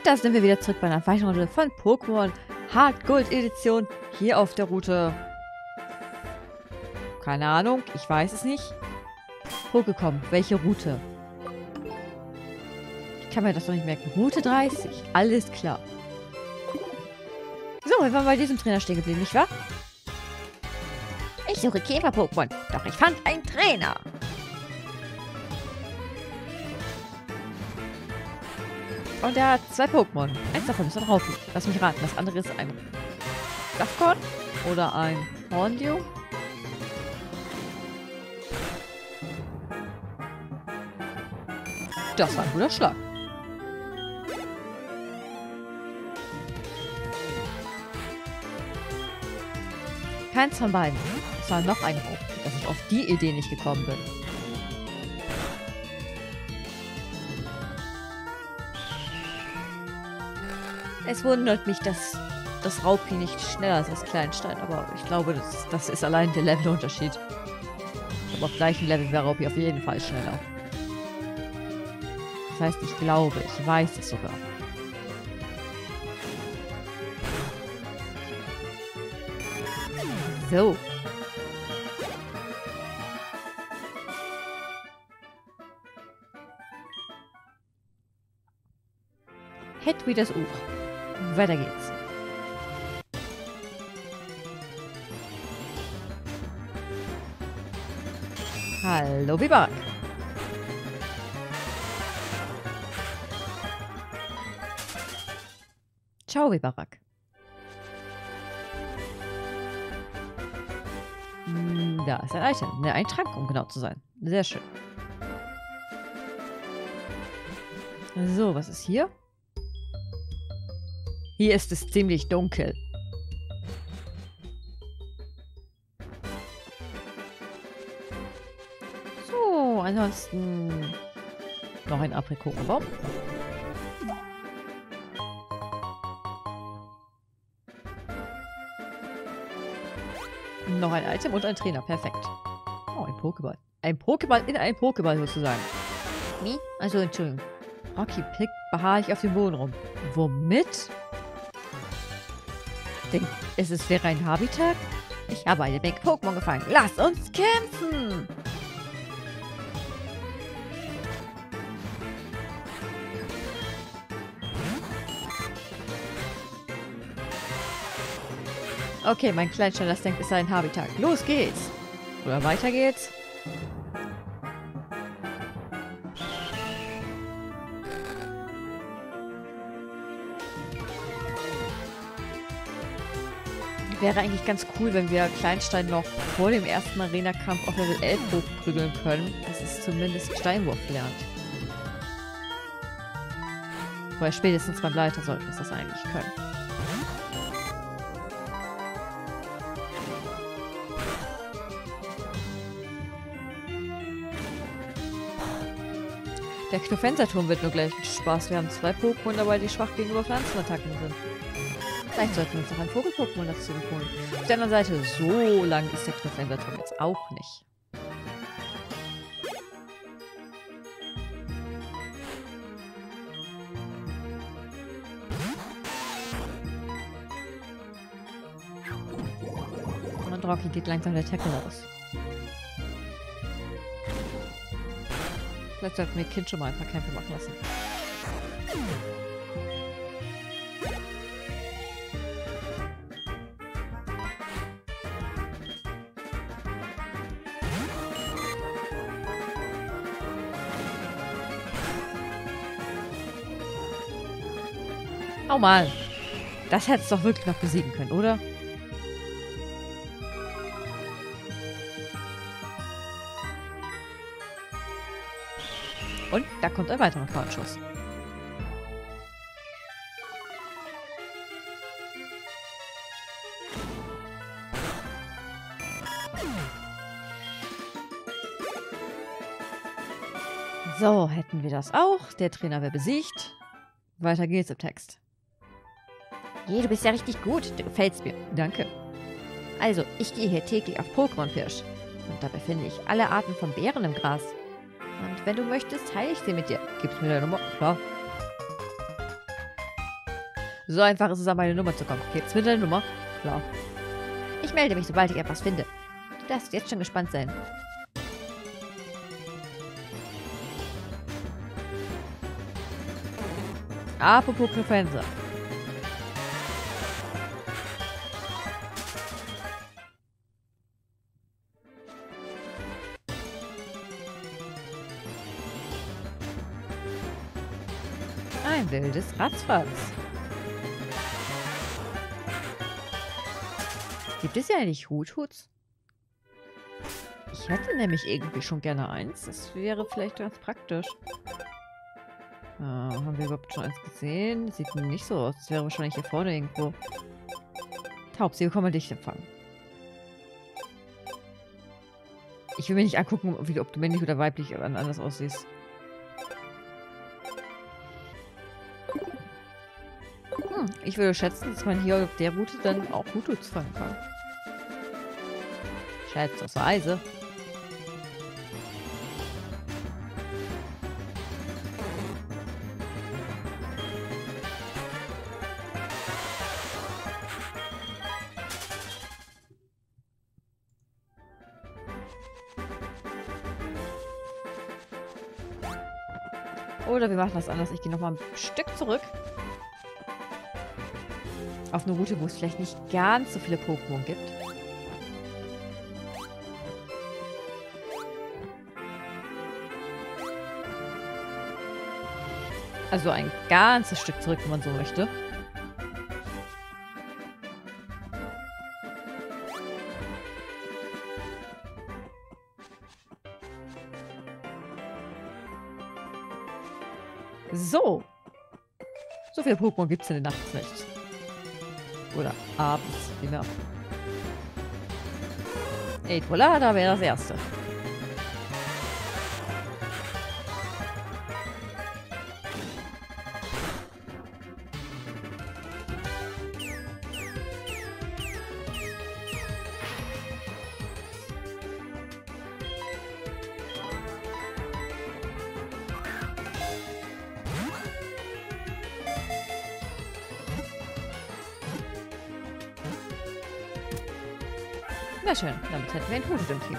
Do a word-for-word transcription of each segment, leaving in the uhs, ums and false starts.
Und da sind wir wieder zurück bei einer weiteren Runde von Pokémon Hard Gold Edition hier auf der Route. Keine Ahnung, ich weiß es nicht. Pokécom, welche Route? Ich kann mir das doch nicht merken. Route dreißig, alles klar. So, wir waren bei diesem Trainer stehen geblieben, nicht wahr? Ich suche Käfer-Pokémon, doch ich fand einen Trainer. Und er hat zwei Pokémon. Eins davon ist ein Raupi. Lass mich raten, das andere ist ein Safkorn oder ein Horndew. Das war ein guter Schlag. Keins von beiden. Es war noch ein Raupi, dass ich auf die Idee nicht gekommen bin. Es wundert mich, dass das Raupi nicht schneller ist als Kleinstein, aber ich glaube, das, das ist allein der Levelunterschied. Aber auf gleichem Level wäre Raupi auf jeden Fall schneller. Das heißt, ich glaube, ich weiß es sogar. So. Hätt wie das Uch. Weiter geht's. Hallo, Biber. Ciao, Biberak. Da ist ein Item. Ne, ein Trank, um genau zu sein. Sehr schön. So, was ist hier? Hier ist es ziemlich dunkel. So, ansonsten noch ein Aprikotenbaum. Noch ein Item und ein Trainer. Perfekt. Oh, ein Pokéball. Ein Pokéball in ein Pokéball sozusagen. Wie? Also, Entschuldigung. Rocky Pick beharre ich auf dem Boden rum. Womit? Denkt, es ist, wäre ein Habitat? Ich habe eine Menge Pokémon gefangen. Lass uns kämpfen! Okay, mein Kleinstein, das denkt, es sei ein Habitat. Los geht's! Oder weiter geht's? Wäre eigentlich ganz cool, wenn wir Kleinstein noch vor dem ersten Arena-Kampf auf Level elf hochprügeln können, dass es zumindest Steinwurf lernt. Wobei spätestens beim Leiter sollten wir das eigentlich können. Der Knofenserturm wird nur gleich ein Spaß. Wir haben zwei Pokémon dabei, die schwach gegenüber Pflanzenattacken sind. Vielleicht sollten wir uns noch ein Vogel-Pokémon dazu holen. Auf der anderen Seite, so lang ist der Knofenserturm jetzt auch nicht. Und Rocky geht langsam der Tackle aus. Vielleicht sollten wir Kind schon mal ein paar Kämpfe machen lassen. Oh mal, das hätte es doch wirklich noch besiegen können, oder? Und da kommt ein weiterer Krautschuss. So, hätten wir das auch. Der Trainer wäre besiegt. Weiter geht's im Text. Je, du bist ja richtig gut. Du gefällst mir. Danke. Also, ich gehe hier täglich auf Pokémon-Pirsch. Und dabei finde ich alle Arten von Beeren im Gras. Und wenn du möchtest, teile ich sie mit dir. Gib's mir deine Nummer. Klar. So einfach ist es, an meine Nummer zu kommen. Geht's mit der Nummer? Klar. Ich melde mich, sobald ich etwas finde. Du darfst jetzt schon gespannt sein. Apropos Cliffhanger. Ein wildes Ratzfatz. Gibt es ja eigentlich Huthuts? Ich hätte nämlich irgendwie schon gerne eins. Das wäre vielleicht ganz praktisch. Äh, haben wir überhaupt schon eins gesehen? Sieht nicht so aus. Das wäre wahrscheinlich hier vorne irgendwo. Taub, sie bekommen dich empfangen. Ich will mir nicht angucken, ob, ob du männlich oder weiblich anders aussiehst. Ich würde schätzen, dass man hier auf der Route dann auch Hututs fangen kann. Schätzungsweise. Oder wir machen das anders. Ich gehe nochmal ein Stück zurück. Auf eine Route, wo es vielleicht nicht ganz so viele Pokémon gibt. Also ein ganzes Stück zurück, wenn man so möchte. So. So viele Pokémon gibt es in der Nacht nicht. Oder abends, genau. Ey, voilà, da wäre das Erste. Sehr schön, damit hätten wir einen Hut im Team.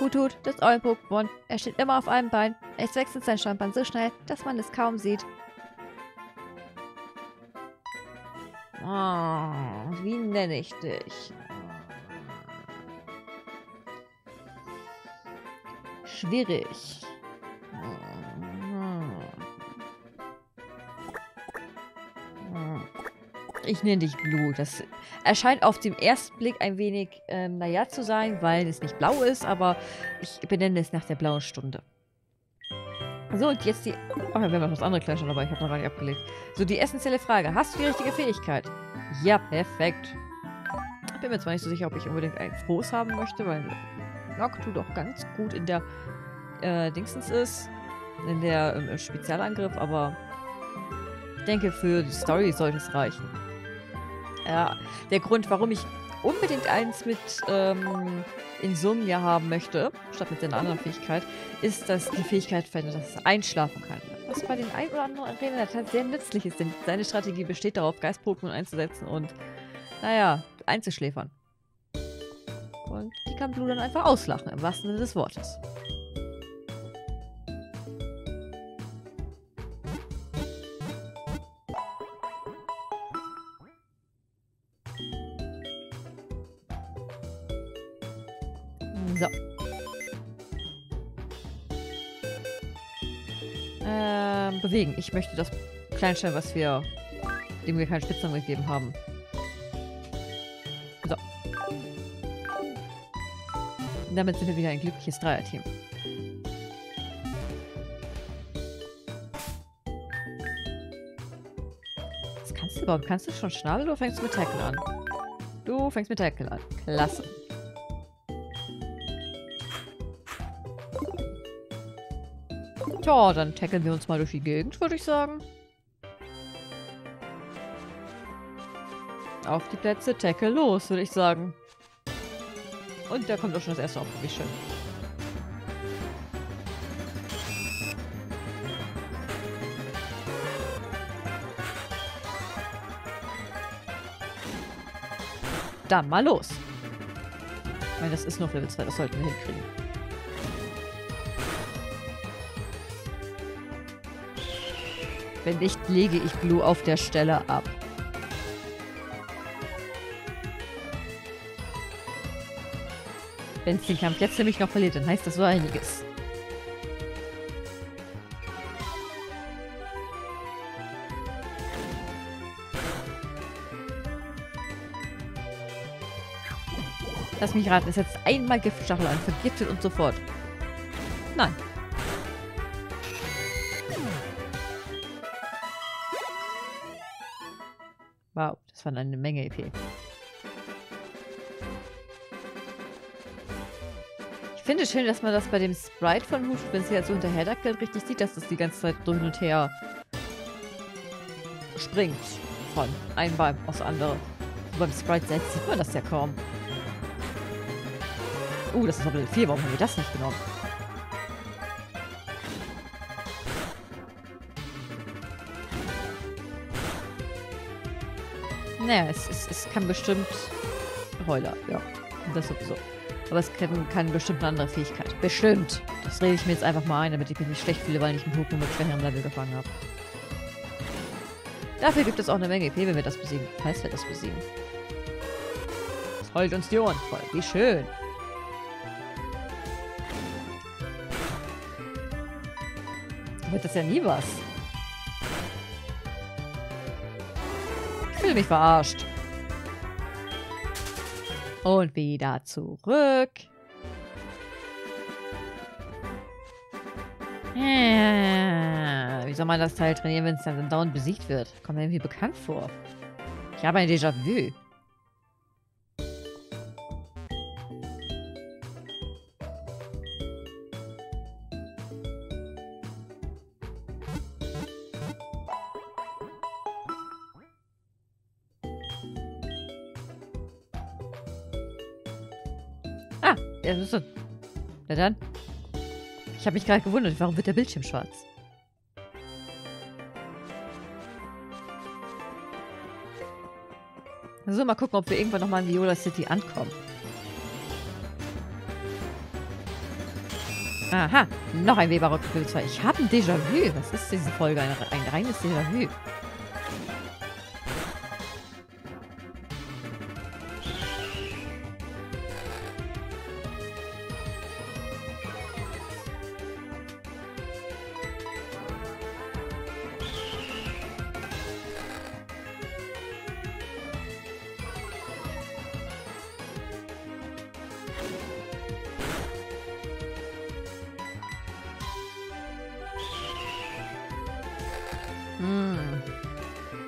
Hutut, das ist euer Pokémon. Er steht immer auf einem Bein. Es wechselt sein Standbein so schnell, dass man es kaum sieht. Oh, wie nenne ich dich? Schwierig. Ich nenne dich Blue. Das erscheint auf den ersten Blick ein wenig, ähm, naja, zu sein, weil es nicht blau ist, aber ich benenne es nach der blauen Stunde. So, und jetzt die... Ach ja, wir haben noch das andere gleich schon, aber ich habe noch gar nicht abgelegt. So, die essentielle Frage. Hast du die richtige Fähigkeit? Ja, perfekt. Ich bin mir zwar nicht so sicher, ob ich unbedingt ein Groß haben möchte, weil Noctu doch ganz gut in der äh, Dingsens ist. In der im, im Spezialangriff, aber ich denke, für die Story sollte es reichen. Ja, der Grund, warum ich unbedingt eins mit ähm, Insomnia haben möchte, statt mit einer anderen Fähigkeit, ist, dass die Fähigkeit verändert, dass es einschlafen kann. Was bei den ein oder anderen Arena sehr nützlich ist, denn seine Strategie besteht darauf, Geist-Pokémon einzusetzen und, naja, einzuschläfern. Und die kann Blue dann einfach auslachen, im wahrsten Sinne des Wortes. So. Ähm, bewegen. Ich möchte das Kleinstein, was wir, dem wir keinen Spitznamen gegeben haben. So. Und damit sind wir wieder ein glückliches Dreierteam. Was kannst du überhaupt? Kannst du schon Schnabel oder fängst du mit Tackle an? Du fängst mit Tackle an. Klasse. Ja, dann tackeln wir uns mal durch die Gegend, würde ich sagen. Auf die Plätze, tackle los, würde ich sagen. Und da kommt auch schon das erste auf, wie schön. dann mal los. Ich meine, das ist noch Level zwei, das sollten wir hinkriegen. Wenn nicht, lege ich Blue auf der Stelle ab. Wenn es den Kampf jetzt nämlich noch verliert, dann heißt das so einiges. Lass mich raten, es setzt einmal Giftstachel an, vergiftet und so fort. Nein. Wow, das waren eine Menge E P. Ich finde es schön, dass man das bei dem Sprite von Rouge, wenn sie halt so hinterher dackelt, richtig sieht, dass das die ganze Zeit so hin und her springt. Von einem Bein aufs andere. Und beim Sprite selbst sieht man das ja kaum. Uh, das ist noch ein bisschen viel. Warum haben wir das nicht genommen? Naja, es, es, es kann bestimmt Heuler, ja. Das sowieso. Aber es kann, kann bestimmt eine andere Fähigkeit. Bestimmt. Das rede ich mir jetzt einfach mal ein, damit ich mich nicht schlecht fühle, weil ich einen Pokémon mit schwerem Level gefangen habe. Dafür gibt es auch eine Menge E P, wenn wir das besiegen. Falls wir das besiegen. Es heult uns die Ohren voll. Wie schön. Da wird das ja nie was. Ich fühle mich verarscht. Und wieder zurück. Äh, wie soll man das Teil trainieren, wenn es dann dauernd besiegt wird? Kommt mir irgendwie bekannt vor. Ich habe ein Déjà-vu. Na dann. Ich habe mich gerade gewundert, warum wird der Bildschirm schwarz? Also mal gucken, ob wir irgendwann nochmal in Viola City ankommen. Aha, noch ein Weber-Rock-Pilzer. Ich habe ein Déjà-vu. Was ist diese Folge? Ein, ein reines Déjà-vu.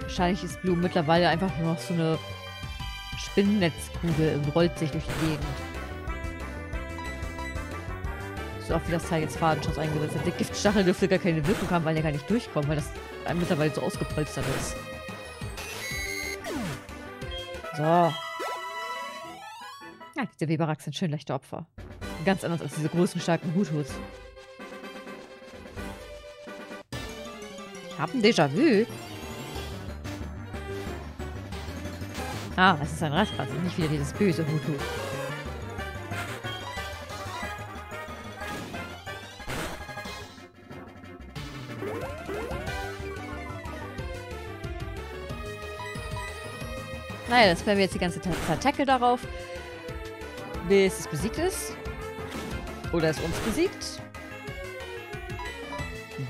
Wahrscheinlich ist Blue mittlerweile einfach nur noch so eine Spinnennetzkugel und rollt sich durch die Gegend. So oft wie das Teil jetzt Fadenschutz eingesetzt hat. Der Giftstachel dürfte gar keine Wirkung haben, weil der gar nicht durchkommt, weil das mittlerweile so ausgepolstert ist. So. Ja, diese Weberachs sind schön leichte Opfer. Ganz anders als diese großen, starken Hutus. Ich hab ein Déjà-vu. Ah, es ist ein Raspatz und nicht wieder dieses böse Hutu. Naja, das werden wir jetzt die ganze Zeit Tackle darauf, bis es besiegt ist. Oder es uns besiegt.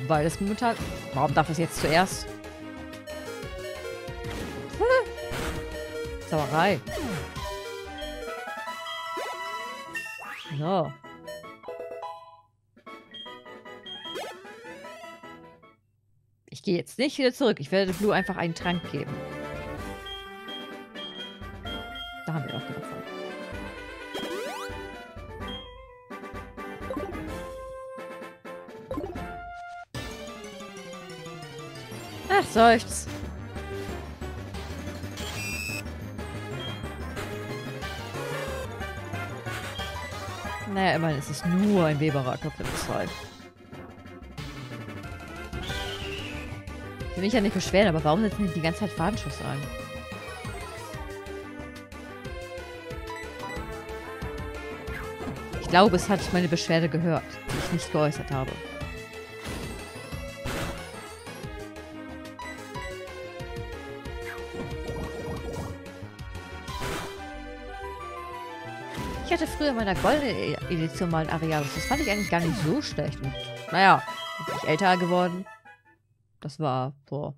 Weil es momentan... Warum darf es jetzt zuerst... Sauerei. So. Ich gehe jetzt nicht wieder zurück. Ich werde Blue einfach einen Trank geben. Da haben wir auch genug von. Ach, seufz. Naja, immerhin ist es nur ein Weberer-Kopf-Level zwei. Ich will mich ja nicht beschweren, aber warum setzen die die ganze Zeit Fadenschuss ein? Ich glaube, es hat meine Beschwerde gehört, die ich nicht geäußert habe. Ich hatte früher in meiner goldenen Edition mal ein Ariados. Das fand ich eigentlich gar nicht so schlecht. Und, naja, bin ich älter geworden. Das war vor,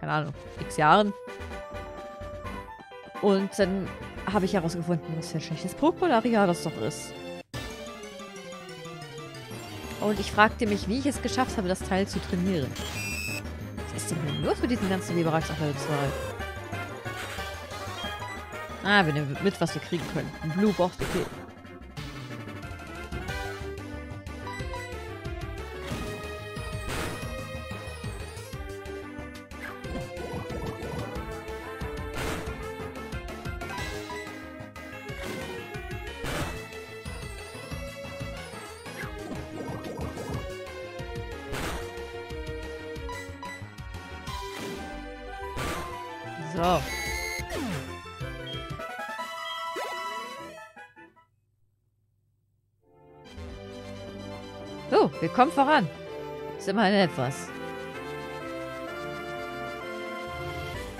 keine Ahnung, x Jahren. Und dann habe ich herausgefunden, was für ein schlechtes Pokémon Ariados doch ist. Und ich fragte mich, wie ich es geschafft habe, das Teil zu trainieren. Was ist denn los mit diesen ganzen Weberachs auf Level zwei? Ah, wir nehmen mit, was wir kriegen können. Ein Blue Box, okay. So. So, wir kommen voran. Ist immerhin etwas.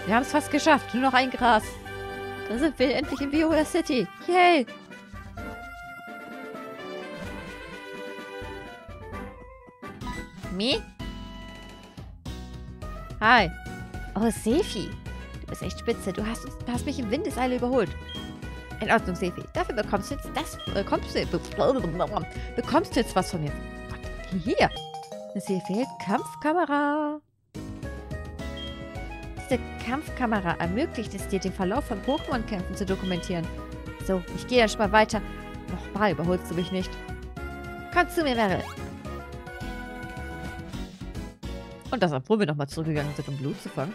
Wir haben es fast geschafft. Nur noch ein Gras. Da sind wir endlich in Viola City. Yay! Me? Hi. Oh, Sefi. Du bist echt spitze. Du hast, du hast mich im Windeseile überholt. In Ordnung, Sefi. Dafür bekommst du jetzt das. Bekommst du, bekommst du jetzt was von mir? Hier. Sefi, Kampfkamera. Diese Kampfkamera ermöglicht es dir, den Verlauf von Pokémon-Kämpfen zu dokumentieren. So, ich gehe erst mal weiter. Nochmal überholst du mich nicht. Komm zu mir, Meryl. Und das, obwohl wir nochmal zurückgegangen sind, um Blut zu fangen.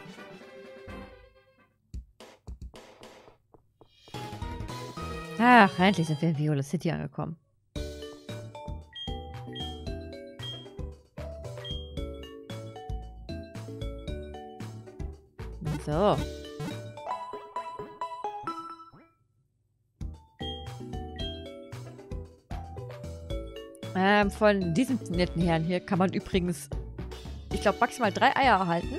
Ach, endlich sind wir in Viola City angekommen. So. Ähm, von diesem netten Herrn hier kann man übrigens, ich glaube, maximal drei Eier erhalten.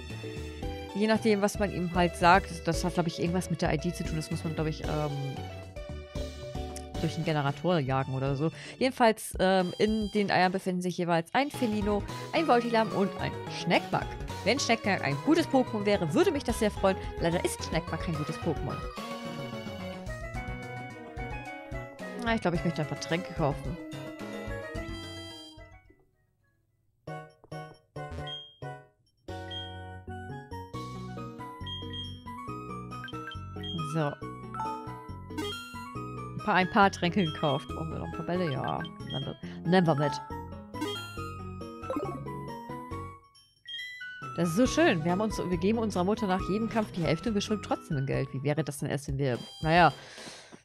Je nachdem, was man ihm halt sagt. Das hat, glaube ich, irgendwas mit der I D zu tun. Das muss man, glaube ich, ähm... durch einen Generator jagen oder so. Jedenfalls ähm, in den Eiern befinden sich jeweils ein Felino, ein Voltilam und ein Schneckmack. Wenn Schneckmack ein gutes Pokémon wäre, würde mich das sehr freuen. Leider ist Schneckmack kein gutes Pokémon. Na, ich glaube, ich möchte einfach Tränke kaufen. So. Ein paar Tränke gekauft. Brauchen wir noch ein paar Bälle? Ja. Nehmen wir mit. Das ist so schön. Wir haben uns, wir geben unserer Mutter nach jedem Kampf die Hälfte und wir schulden trotzdem Geld. Wie wäre das denn erst, wenn wir, naja,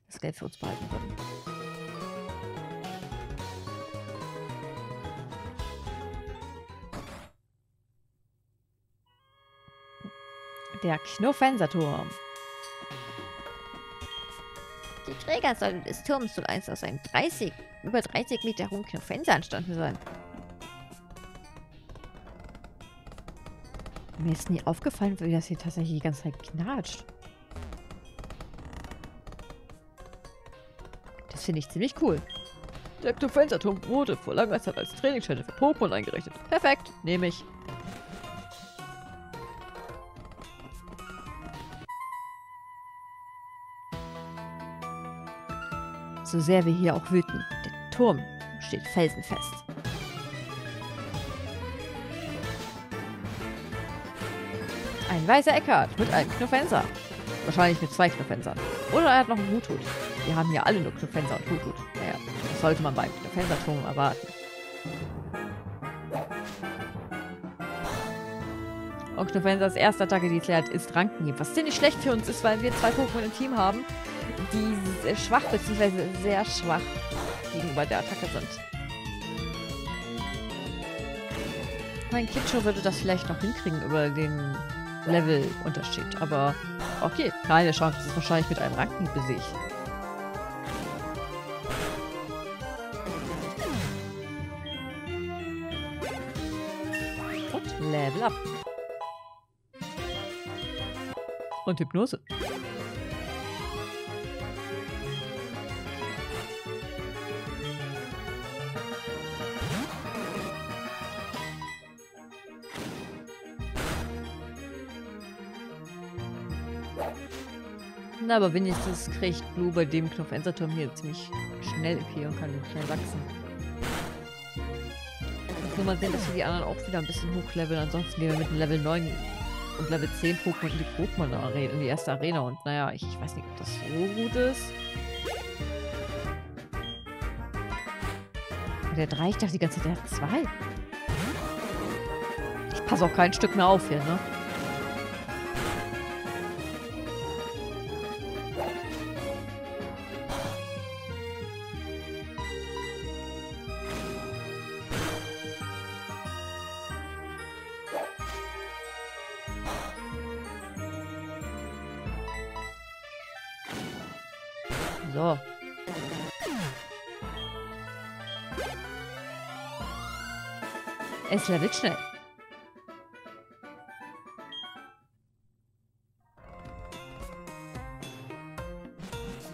das Geld für uns behalten würden? Der Knuffenserturm. Die Trägersäule des Turms soll einst aus einem dreißig, über dreißig Meter hohen Knuffenser entstanden sein. Mir ist nie aufgefallen, wie das hier tatsächlich die ganze Zeit knatscht. Das finde ich ziemlich cool. Der Knuffenser-Turm wurde vor langer Zeit als Trainingsstätte für Pokémon eingerichtet. Perfekt, nehme ich. So sehr wir hier auch wüten, der Turm steht felsenfest. Ein weißer Eckart mit einem Knuffenser. Wahrscheinlich mit zwei Knuffensern. Oder er hat noch einen Huthut. Wir haben hier alle nur Knuffenser und Huthut. Naja, das sollte man beim Knuffenserturm erwarten. Und Knuffensers erster Attacke, die klärt, ist Rankenhieb. Was ziemlich schlecht für uns ist, weil wir zwei Pokémon im Team haben, die schwach bzw. sehr schwach gegenüber der Attacke sind. Mein Kitschow würde das vielleicht noch hinkriegen über den Levelunterschied, aber okay, keine Chance, das ist wahrscheinlich mit einem Rankenhieb besiegt. Level up. Und Hypnose. Na, aber wenigstens kriegt Blue bei dem Knopf-Enterturm hier ziemlich schnell hier und kann schnell wachsen. Nur mal sehen, dass wir die anderen auch wieder ein bisschen hochleveln. Ansonsten gehen wir mit dem Level neun und Level zehn Pokémon in die Pokémon-Arena, in die erste Arena. Und naja, ich, ich weiß nicht, ob das so gut ist. Und der drei, ich dachte die ganze Zeit, der hat zwei. Ich passe auch kein Stück mehr auf hier, ne? So. Es levelt schnell.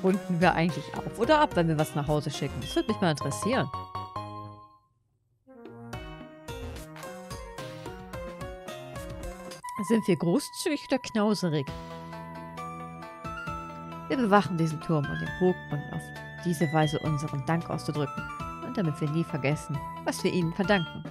Runden wir eigentlich auf oder ab, wenn wir was nach Hause schicken? Das würde mich mal interessieren. Sind wir großzügig oder knauserig? Wir bewachen diesen Turm und den Pokémon, auf diese Weise unseren Dank auszudrücken und damit wir nie vergessen, was wir ihnen verdanken.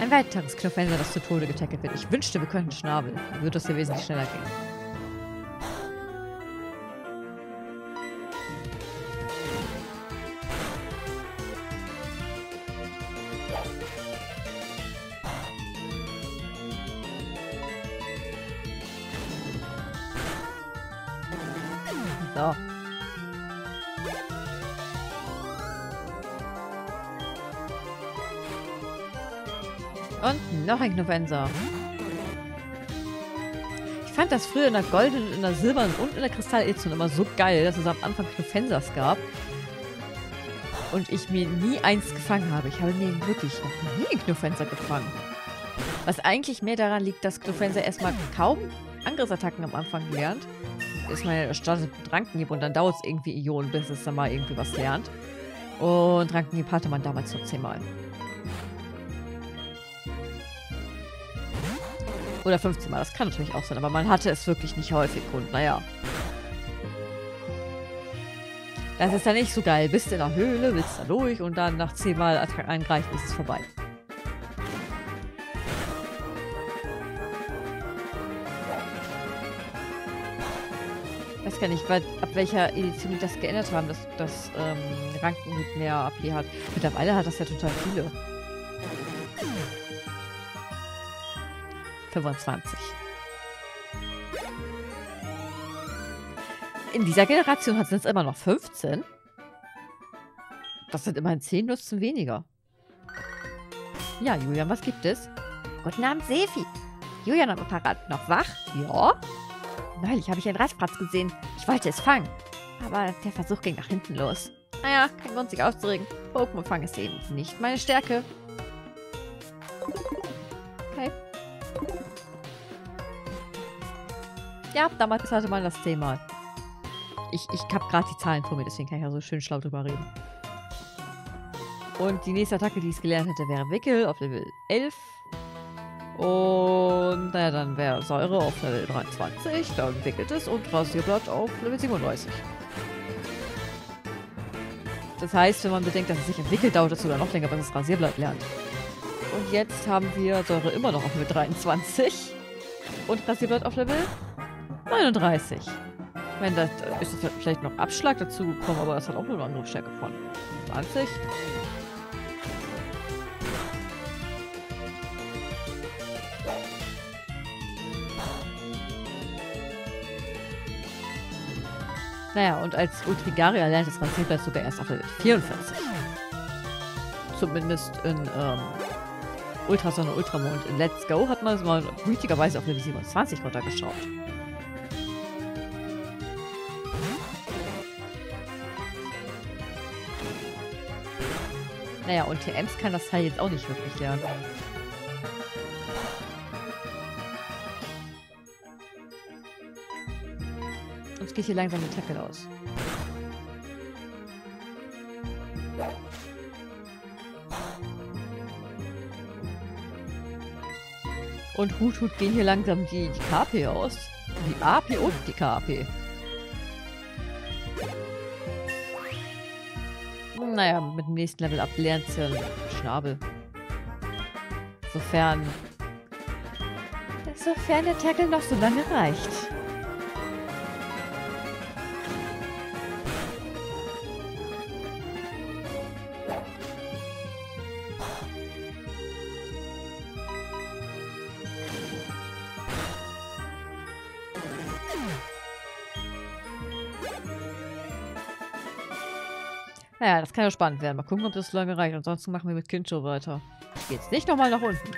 Ein weiteres Knopfenser, das zu Tode getackelt wird. Ich wünschte, wir könnten Schnabel. Dann würde es ja wesentlich schneller gehen. So. Und noch ein Knopfenser. Ich fand das früher in der goldenen, in der silbernen und in der Kristalletzung immer so geil, dass es am Anfang Knopfensers gab. Und ich mir nie eins gefangen habe. Ich habe mir wirklich noch nie einen Knopfenser gefangen. Was eigentlich mehr daran liegt, dass Knopfenser erstmal kaum Angriffsattacken am Anfang lernt. Ist man ja startet mit Rankenhieb und dann dauert es irgendwie Ionen, bis es dann mal irgendwie was lernt. Und Rankenhieb hatte man damals noch zehnmal. Oder fünfzehnmal, das kann natürlich auch sein, aber man hatte es wirklich nicht häufig und naja. Das ist dann nicht so geil. Bist in der Höhle, willst da durch und dann nach zehnmal Attack eingreifen, ist es vorbei. Ich weiß gar nicht, weil, ab welcher Edition die das geändert haben, dass das ähm, Ranken nicht mehr A P hat. Mittlerweile hat das ja total viele. fünfundzwanzig. In dieser Generation hat es jetzt immer noch fünfzehn. Das sind immerhin zehn Nutzen weniger. Ja, Julian, was gibt es? Guten Abend, Sefi. Julian am Apparat. Noch wach? Ja. Neulich habe ich einen Raspratz gesehen. Ich wollte es fangen. Aber der Versuch ging nach hinten los. Naja, kein Grund, sich aufzuregen. Pokémon fangen ist eben nicht meine Stärke. Okay. Ja, damals hatte man das Thema. Ich, ich habe gerade die Zahlen vor mir, deswegen kann ich ja so schön schlau drüber reden. Und die nächste Attacke, die ich gelernt hätte, wäre Wickel auf Level elf. Und naja, dann wäre Säure auf Level dreiundzwanzig, dann entwickelt es und Rasierblatt auf Level siebenunddreißig. Das heißt, wenn man bedenkt, dass es sich entwickelt, dauert es sogar noch länger, bis es Rasierblatt lernt. Und jetzt haben wir Säure immer noch auf Level dreiundzwanzig und Rasierblatt auf Level neununddreißig. Ich meine, da ist vielleicht noch Abschlag dazu gekommen, aber das hat auch nur eine andere Stärke von zwanzig. Naja, und als Utrigaria lernt das Rasierblatt sogar erst auf Level vierundvierzig. Zumindest in ähm, Ultrasonne, Ultramond. In Let's Go hat man es mal gütigerweise auf Level siebenundzwanzig runtergeschraubt. Naja, und T Ms kann das Teil jetzt auch nicht wirklich lernen. Uns geht hier langsam der Tackle aus. Und Hut, Hut gehen hier langsam die, die K P aus. Die A P und die K P. Naja, mit dem nächsten Level up lernt sie einen Schnabel. Sofern... Sofern der Tackle noch so lange reicht. Naja, das kann ja spannend werden. Mal gucken, ob das lange reicht. Ansonsten machen wir mit Kincho weiter. Geht's nicht nochmal nach unten.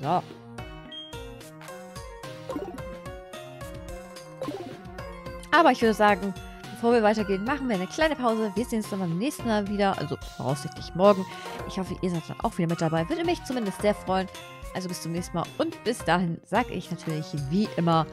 So. Aber ich würde sagen, bevor wir weitergehen, machen wir eine kleine Pause. Wir sehen uns dann beim nächsten Mal wieder. Also voraussichtlich morgen. Ich hoffe, ihr seid dann auch wieder mit dabei. Würde mich zumindest sehr freuen. Also bis zum nächsten Mal. Und bis dahin sage ich natürlich wie immer...